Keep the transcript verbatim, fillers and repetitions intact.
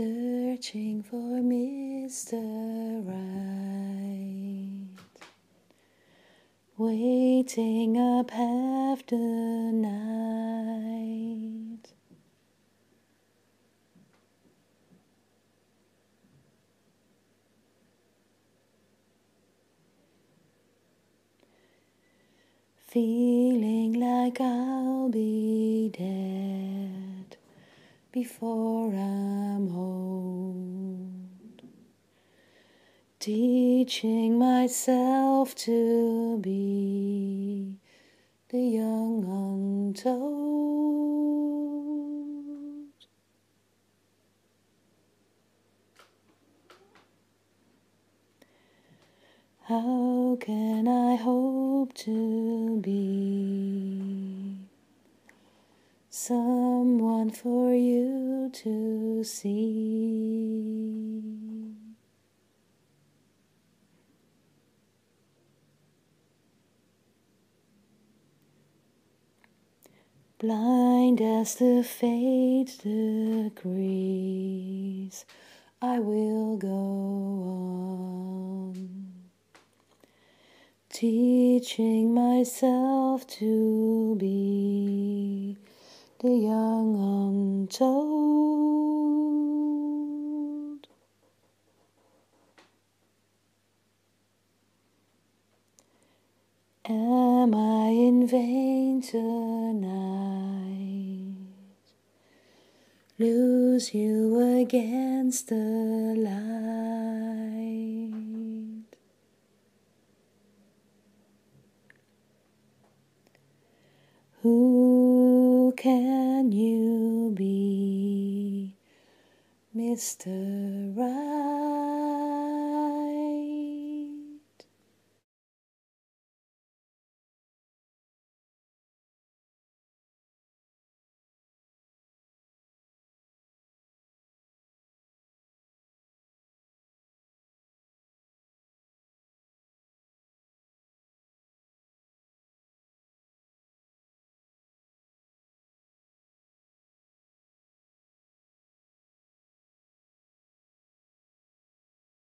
searching for Mister Right, waiting up half the night. Feeling like I'll be dead before I'm old. Teaching myself to be the young untold. How can I hope to be someone for you to see? Blind as the fate decrees, I will go on. Teaching myself to be the young untold. Am I in vain tonight? Lose you against the light. Who can you be, Mister Right?